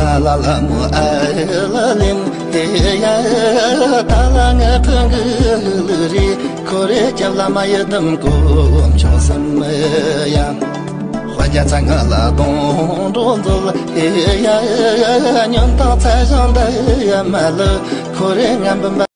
alalam alalim diye talanı püngülleri kore cevlamaydım kum çözülmeyen hoca çangala dondul diye yanında tezonda yemeli kore